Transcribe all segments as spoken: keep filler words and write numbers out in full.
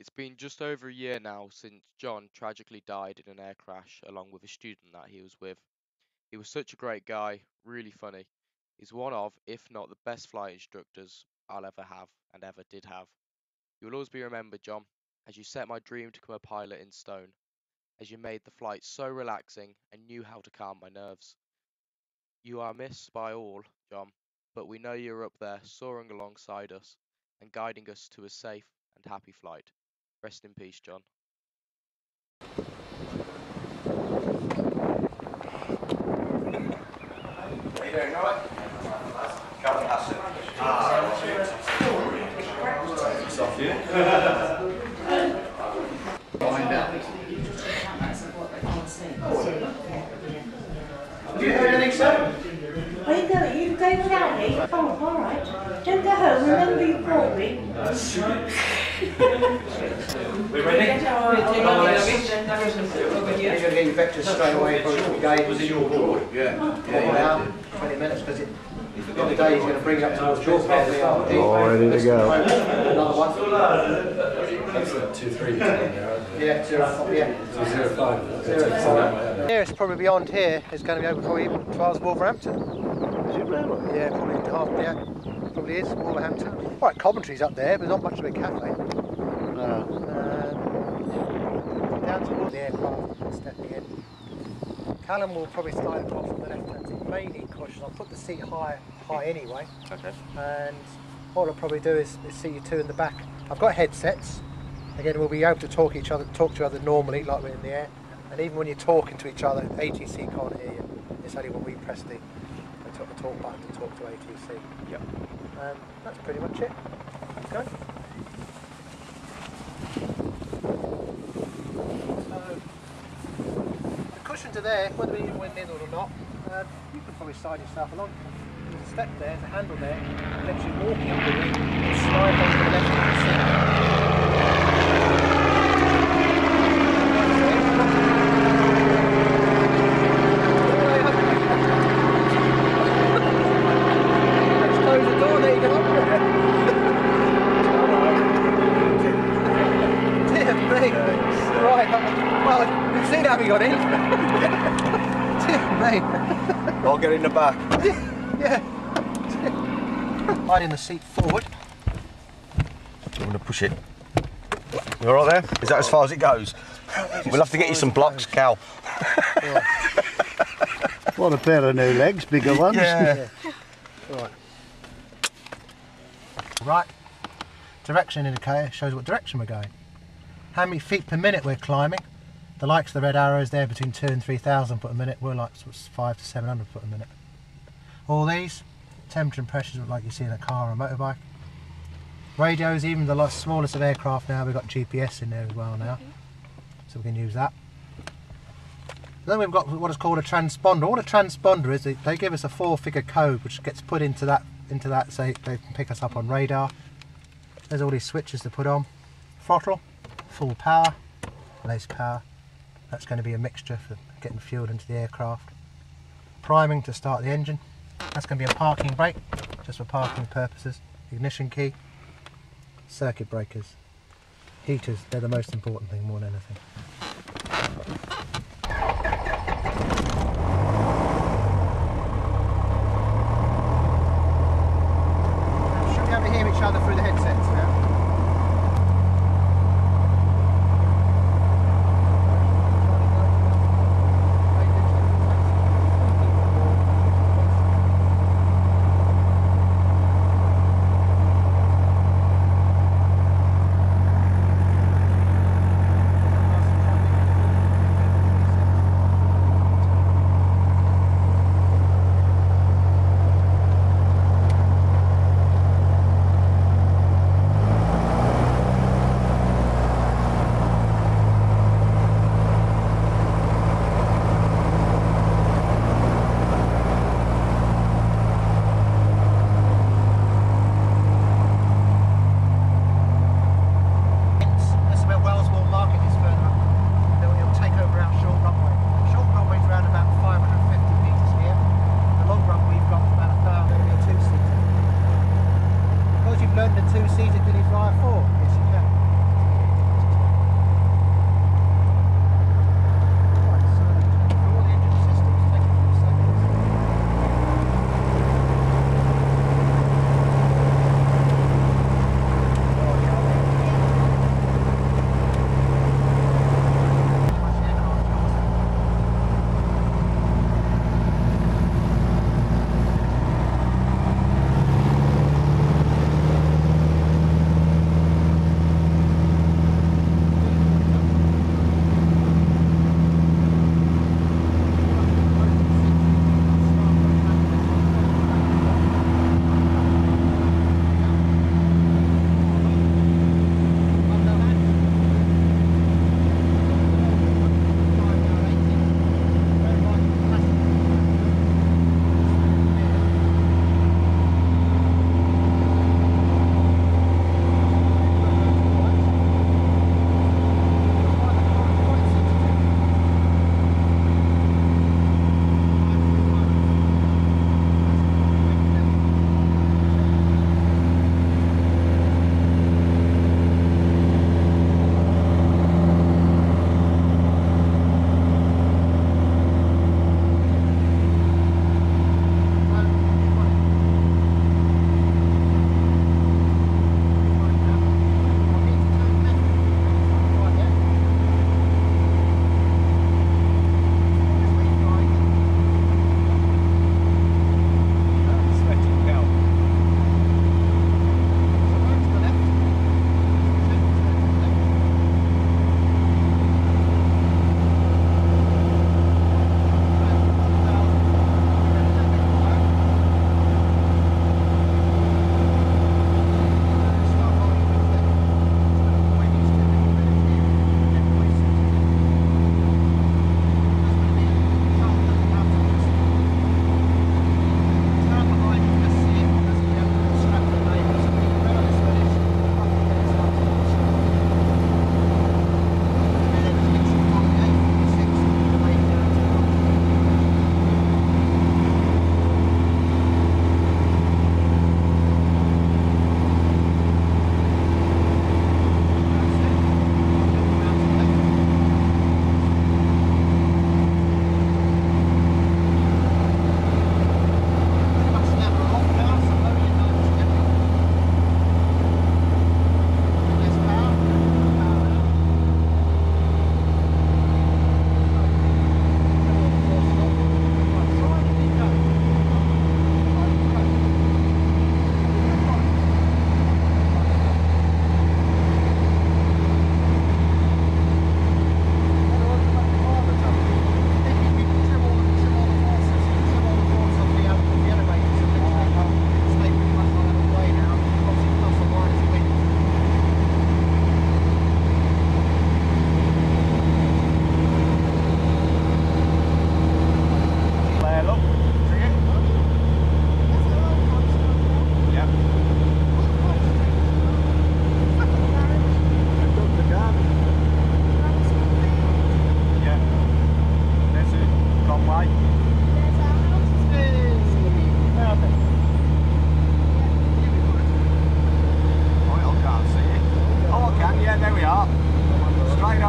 It's been just over a year now since John tragically died in an air crash along with a student that he was with. He was such a great guy, really funny. He's one of, if not the best flight instructors I'll ever have and ever did have. You will always be remembered, John, as you set my dream to become a pilot in stone, as you made the flight so relaxing and knew how to calm my nerves. You are missed by all, John, but we know you're up there soaring alongside us and guiding us to a safe and happy flight. Rest in peace, John. How you doing, right? Calvin Hassett. Ah, it's off you. Find out. Have you heard anything, sir? Where are you going? You're going without me? Oh, alright. Don't go home. Remember you brought me. We ready? You're going to get infected straight away for a day. Was it your board? Yeah. Oh, yeah, you are. twenty minutes, because the day is going to bring you up towards your family. All ready to go. Another one. Excellent. two three. Yeah, zero five. Yeah. zero five. Nearest probably beyond here is going to be over before you towards Wolverhampton. Really? Yeah, probably half, yeah, probably is, Wolverhampton. Right, Coventry's up there, but not much of a cafe. No. Um, down to the aircraft, stepping in. Callum will probably slide across from the left hand, so you may need caution. I'll put the seat high, high anyway. Okay. And what I'll probably do is, is see you two in the back. I've got headsets. Again, we'll be able to talk each other, talk to each other normally, like we're in the air. And even when you're talking to each other, A T C can't hear you. It's only when we press the the talk button to talk to A T C. Yep. Um, that's pretty much it. Let's go. So, the cushions are there, whether you went in or not, uh, you can probably slide yourself along. There's a step there, there's a handle there, and lets you walking up the wing and slide onto the left hand side. I'll get in the back. Yeah, yeah. Hide in the seat forward. I'm going to push it. You all right there? Is that as far as it goes? We'll have to get you some blocks, Cal. Yeah. What a pair of new legs, bigger ones. Yeah. Yeah. Right. Right. Direction indicator shows what direction we're going. How many feet per minute we're climbing. The likes of the red arrows there between two and three thousand foot a minute. We're like sort of five to seven hundred foot a minute. All these temperature and pressures look like you see in a car or a motorbike. Radios, even the smallest of aircraft now, we've got G P S in there as well now, so we can use that. Then we've got what is called a transponder. What a transponder is, they give us a four-figure code which gets put into that into that, so they can pick us up on radar. There's all these switches to put on. Throttle, full power, less power. That's going to be a mixture for getting fuel into the aircraft. Priming to start the engine. That's going to be a parking brake, just for parking purposes. Ignition key. Circuit breakers. Heaters, they're the most important thing more than anything. Now, should we be able to hear each other through the headsets now?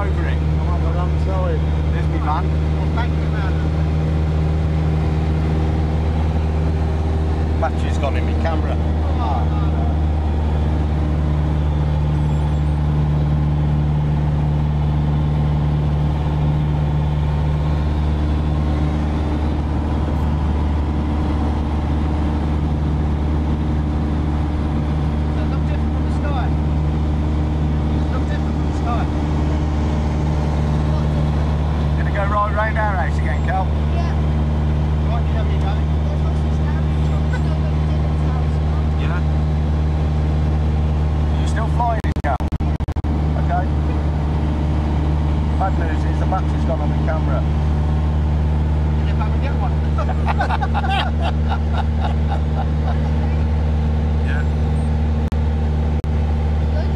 over it. Oh my God, I'm sorry. There's me van. Well, thank you, man. Battery's gone in my camera. Oh. Bad news is the battery's gone on the camera. Can you come and get one? Yeah. Good.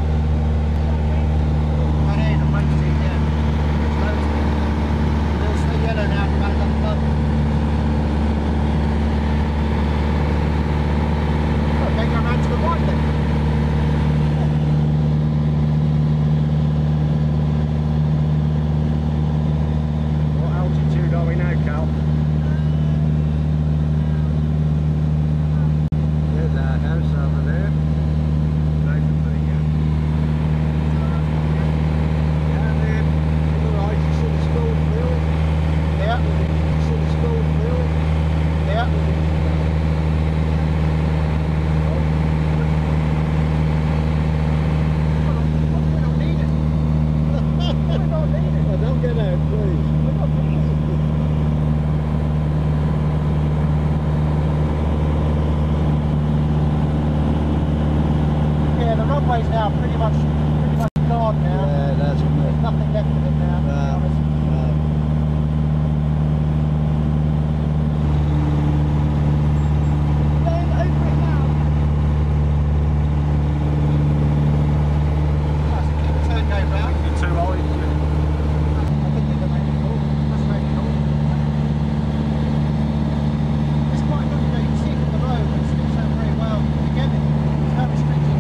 I need a Wednesday, yeah. There's the yellow now, you might have done the pub. I think I'm out to the white then. Now pretty much pretty much gone now. Yeah, that's right. There's nothing left of it now, no, to be honest. No. Going over it now. That's a good turn going round. You're too old. I think they're gonna make it cool. That's make it cool. It's quite good, you know, you can see it from the road, but it's not so very well. Again, there's no restriction.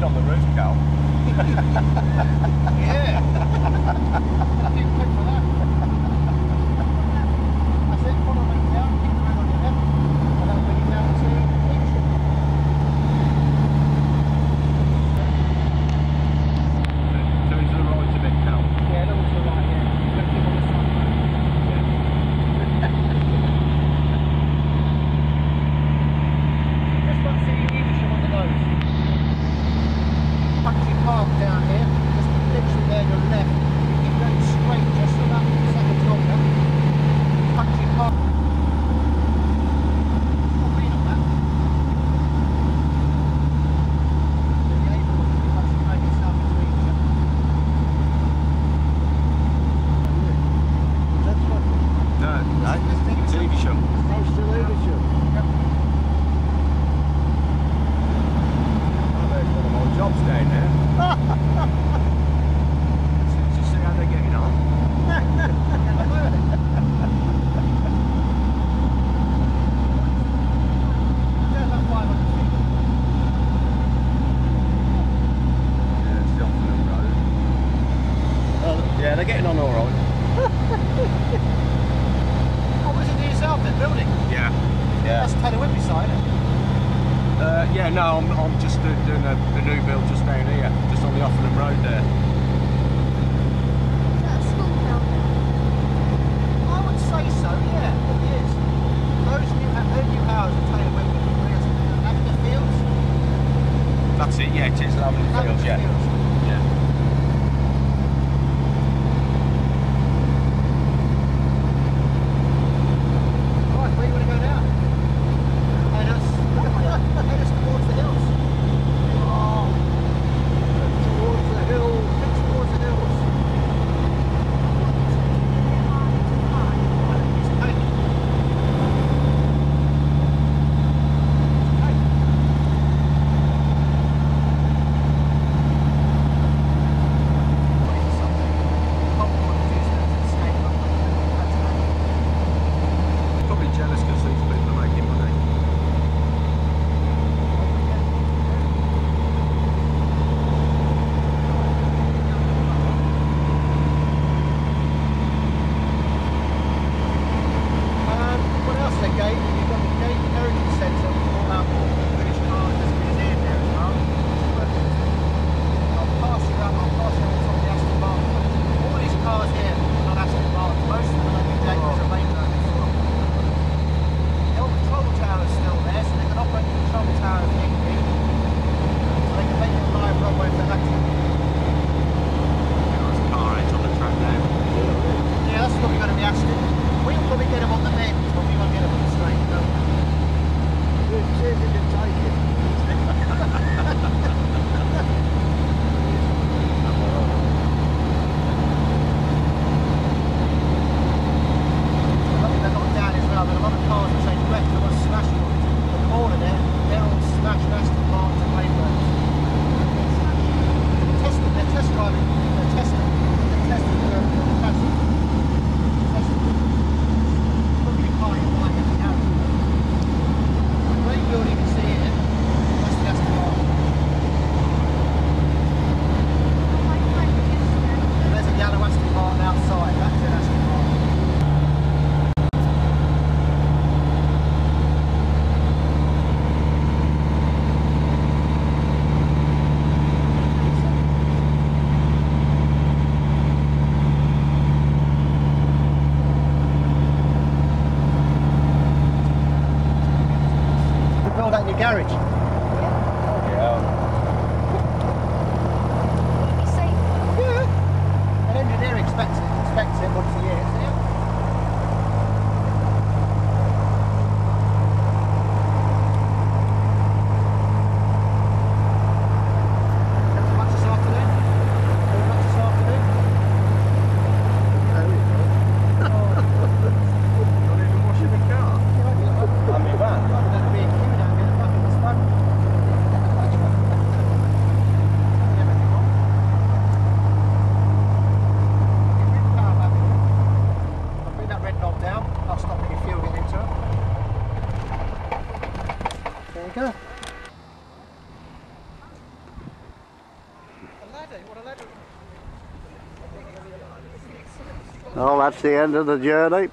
On the roof, Cal. Yeah. I didn't click for that. I said, put on it down, keep the road on your head, and that'll bring it down to the. So it's the right a bit, Cal? Yeah, that was the right, yeah. You've got to keep on the side. Yeah. Just not seeing leadership on the nose. Country Park down here, just literally there to the left. You keep going straight just about the second corner. Country Park. I've been on that. They'll be able to pretty much make itself between each other. Is that what? No, no, it's Evesham. It's still Evesham. Yep. Jobs down there. Let's just see how they're getting on. Yeah, it's still on the road. Oh, yeah, they're getting on all right. What was it to yourself, that building? Yeah. Yeah. That's Taylor Whitby side. Uh, yeah, no, I'm, I'm just doing a, a new build just down here, just on the Offanom Road there. Is that a school now? I would say so, yeah, it is. Those new, those new houses, tell you where we can bring us to the Lavender Fields. That's it, yeah, it is Lavender Fields, yeah. Fields. Towards the hills. garage. Yeah. Would it be safe? Yeah. An engineer expects it, expects it once a year, isn't it? Well, that's the end of the journey.